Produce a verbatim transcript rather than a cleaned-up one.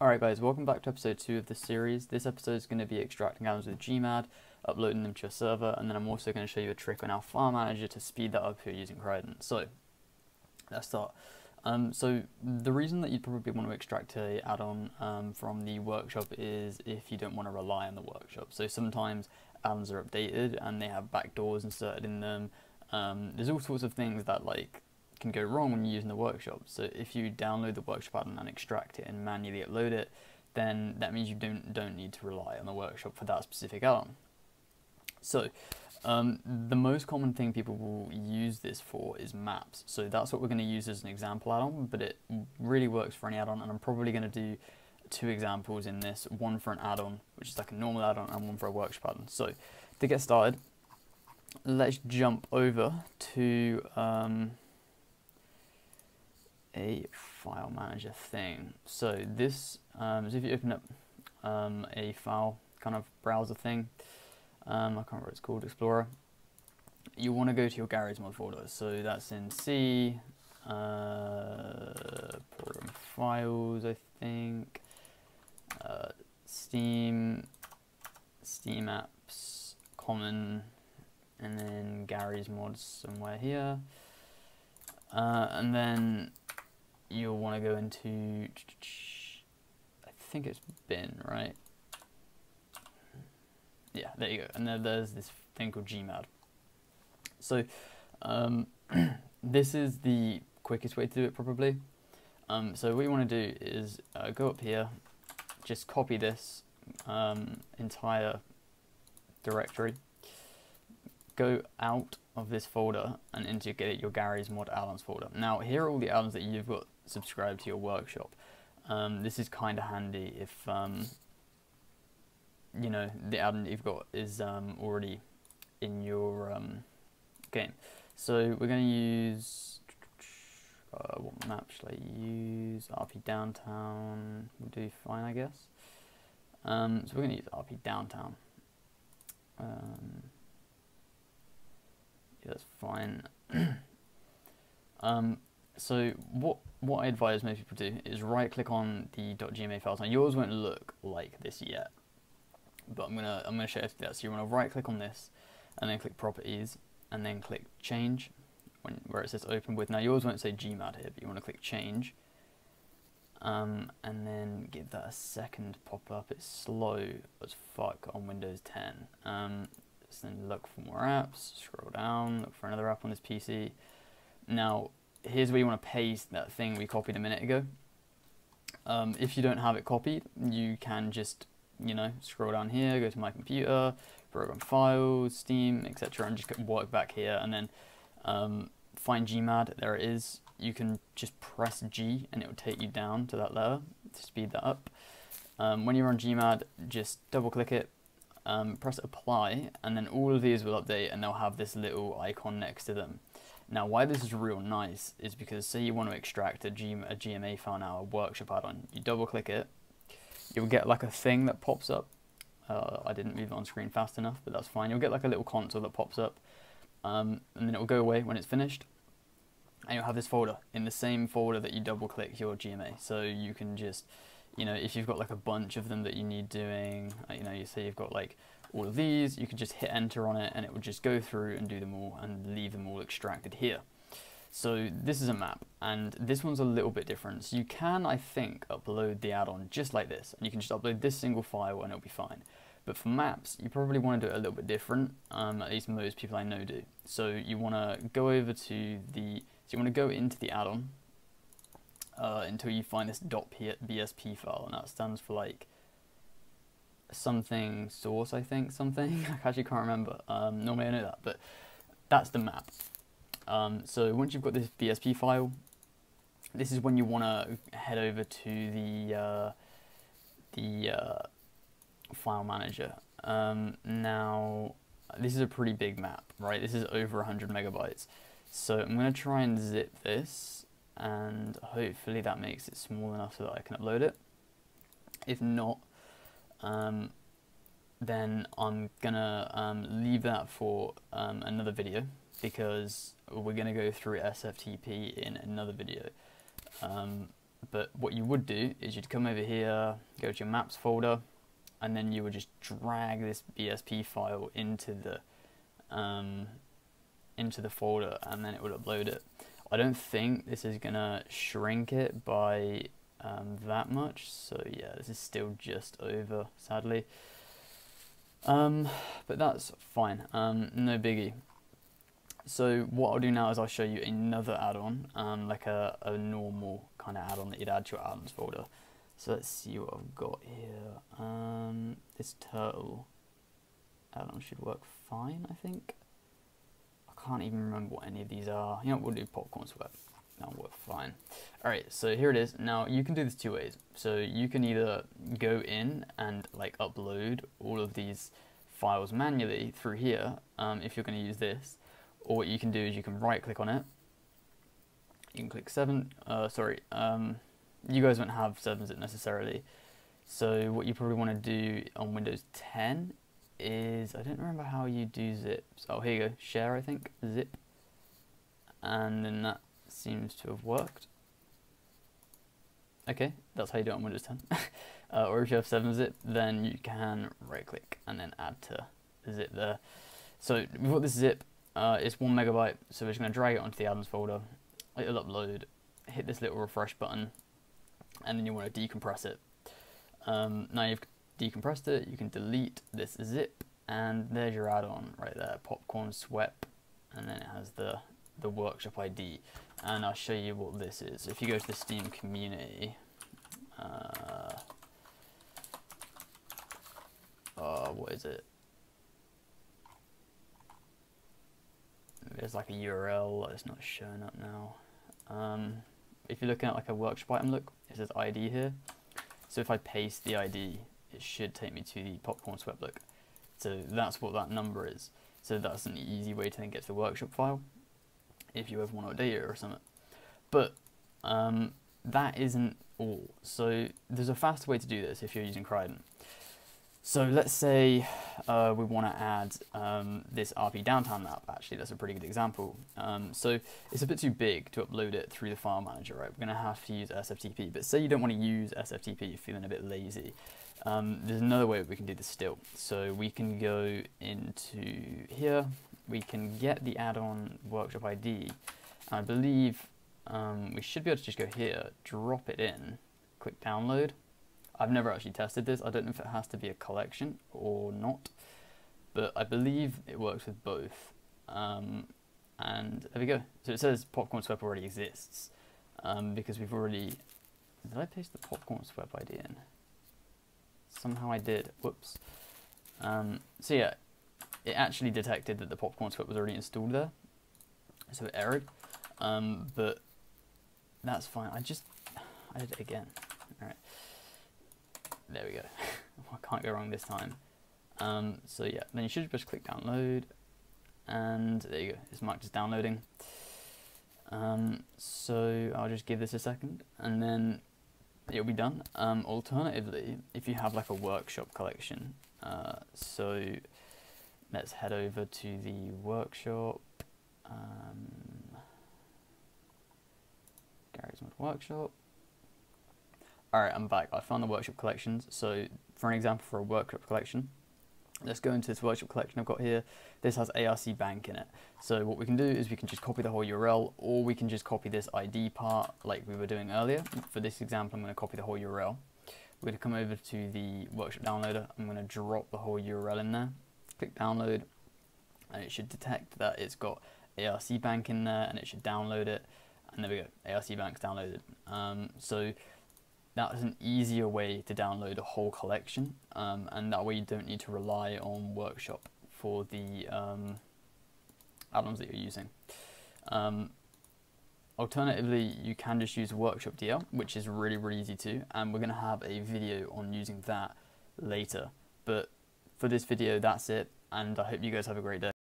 Alright guys, welcome back to episode two of this series. This episode is going to be extracting items with G MAD, uploading them to your server, and then I'm also going to show you a trick on our file manager to speed that up if you're using Crident. So, let's start. Um, so, the reason that you'd probably want to extract a add-on um, from the workshop is if you don't want to rely on the workshop. So sometimes add-ons are updated and they have backdoors inserted in them. Um, there's all sorts of things that like can go wrong when you're using the workshop. So if you download the workshop add-on and extract it and manually upload it, then that means you don't don't need to rely on the workshop for that specific add-on. So um, the most common thing people will use this for is maps. So that's what we're going to use as an example add-on, but it really works for any add-on, and I'm probably going to do two examples in this, one for an add-on, which is like a normal add-on, and one for a workshop add-on. So to get started, let's jump over to um, a file manager thing. So this, um, so if you open up um, a file kind of browser thing, um, I can't remember what it's called, Explorer, you want to go to your garrysmod folder. So that's in C, uh, program files, I think, uh, Steam, Steam apps, common, and then garrysmod somewhere here, uh, and then you'll want to go into, I think it's bin, right? Yeah, there you go. And then there's this thing called G MAD. So um, this is the quickest way to do it probably. Um, so what you want to do is uh, go up here, just copy this um, entire directory, go out of this folder and into your garrysmod add-ons folder. Now here are all the add-ons that you've got subscribed to your workshop. Um, this is kind of handy if um, you know the add-on that you've got is um, already in your um, game. So we're going to use uh, what map should I use? R P Downtown will do fine, I guess. Um, so we're going to use R P Downtown. Um, That's fine. um, so what what I advise most people do is right click on the .gma files. Now yours won't look like this yet, but I'm gonna I'm gonna show you that. So you want to right click on this, and then click Properties, and then click Change, when, where it says Open With. Now yours won't say G MAD here, but you want to click Change, um, and then give that a second pop up. It's slow as fuck on Windows ten. Um, So then look for more apps, scroll down, look for another app on this P C. Now, here's where you want to paste that thing we copied a minute ago. Um, if you don't have it copied, you can just, you know, scroll down here, go to My Computer, Program Files, Steam, et cetera, and just work back here, and then um, find G MAD. There it is. You can just press G, and it will take you down to that letter to speed that up. Um, when you're on G MAD, just double-click it. Um, press apply, and then all of these will update and they'll have this little icon next to them. Now why this is real nice is because say you want to extract a, G a G M A file now, a workshop add-on, you double click it, you'll get like a thing that pops up. Uh, I didn't move it on screen fast enough, but that's fine. You'll get like a little console that pops up, um, and then it'll go away when it's finished, and you'll have this folder in the same folder that you double click your G M A. So you can just, you know, if you've got like a bunch of them that you need doing, you know, you say you've got like all of these, you can just hit enter on it and it will just go through and do them all and leave them all extracted here. So this is a map, and this one's a little bit different. So you can, I think, upload the add-on just like this, and you can just upload this single file and it'll be fine. But for maps, you probably want to do it a little bit different, um, at least most people I know do. So you want to go over to the, so you want to go into the add-on, Uh, until you find this .B S P file, and that stands for like something source, I think, something. I actually can't remember. Um, normally I know that, but that's the map. Um, so once you've got this B S P file, this is when you want to head over to the uh, the uh, file manager. Um, now this is a pretty big map, right? This is over one hundred megabytes. So I'm going to try and zip this, and hopefully that makes it small enough so that I can upload it. If not, um, then I'm gonna um, leave that for um, another video, because we're gonna go through S F T P in another video. Um, But what you would do is you'd come over here, go to your maps folder, and then you would just drag this B S P file into the um, into the folder, and then it would upload it. I don't think this is gonna shrink it by um, that much, so yeah, this is still just over, sadly. Um, but that's fine, um, no biggie. So what I'll do now is I'll show you another add-on, um, like a, a normal kind of add-on that you'd add to your add-ons folder. So let's see what I've got here. Um, this turtle add-on should work fine, I think. I can't even remember what any of these are. You know, we'll do PopcornSWEP. That'll work fine. All right, so here it is. Now you can do this two ways. So you can either go in and like upload all of these files manually through here, um, if you're going to use this, or what you can do is you can right click on it. You can click seven. Uh, sorry, um, you guys won't have sevens it necessarily. So what you probably want to do on Windows ten. Is, I don't remember how you do zips. Oh, here you go, share, I think, zip. And then that seems to have worked. Okay, that's how you do it on Windows ten. uh, or if you have seven zip, then you can right click and then add to zip there. So we've got this zip, uh, it's one megabyte, so we're just gonna drag it onto the add-ons folder. It'll upload, hit this little refresh button, and then you wanna decompress it. Um, now you've decompressed it, you can delete this zip, and there's your add-on right there, PopcornSWEP, and then it has the, the workshop I D, and I'll show you what this is. So if you go to the Steam community, uh, uh, what is it? There's like a U R L, it's not showing up now. Um, if you're looking at like a workshop item, look, it says I D here, so if I paste the I D, it should take me to the PopcornSWEP look. So that's what that number is. So that's an easy way to then get to the workshop file if you ever want to update it or something. But um, that isn't all. So there's a faster way to do this if you're using Crident. So let's say uh, we want to add um, this R P downtown map. Actually, that's a pretty good example. Um, so it's a bit too big to upload it through the file manager, right? We're going to have to use S F T P. But say you don't want to use S F T P, you're feeling a bit lazy. Um, there's another way we can do this still. So we can go into here, we can get the add-on workshop I D. I believe um, we should be able to just go here, drop it in, click download. I've never actually tested this. I don't know if it has to be a collection or not, but I believe it works with both. Um, and there we go. So it says PopcornSWEP already exists um, because we've already, did I paste the PopcornSWEP I D in? Somehow I did, whoops. Um, so yeah, it actually detected that the PopcornSWEP was already installed there, so it errored, um, but that's fine. I just, I did it again, all right. There we go, I can't go wrong this time. Um, so yeah, then you should just click download, and there you go, it's marked as downloading. Um, so I'll just give this a second, and then it'll be done. Um, alternatively, if you have like a workshop collection, uh, so let's head over to the workshop, um, garrysmod workshop. All right, I'm back. I found the workshop collections. So for an example, for a workshop collection, let's go into this workshop collection I've got here. This has A R C Bank in it. So what we can do is we can just copy the whole U R L, or we can just copy this I D part like we were doing earlier. For this example, I'm going to copy the whole U R L. We're going to come over to the workshop downloader. I'm going to drop the whole U R L in there, click download, and it should detect that it's got A R C Bank in there, and it should download it. And there we go, A R C Bank's downloaded. Um, so that is an easier way to download a whole collection, um, and that way you don't need to rely on Workshop for the um, add-ons that you're using. Um, alternatively, you can just use Workshop D L, which is really, really easy too, and we're going to have a video on using that later. But for this video, that's it, and I hope you guys have a great day.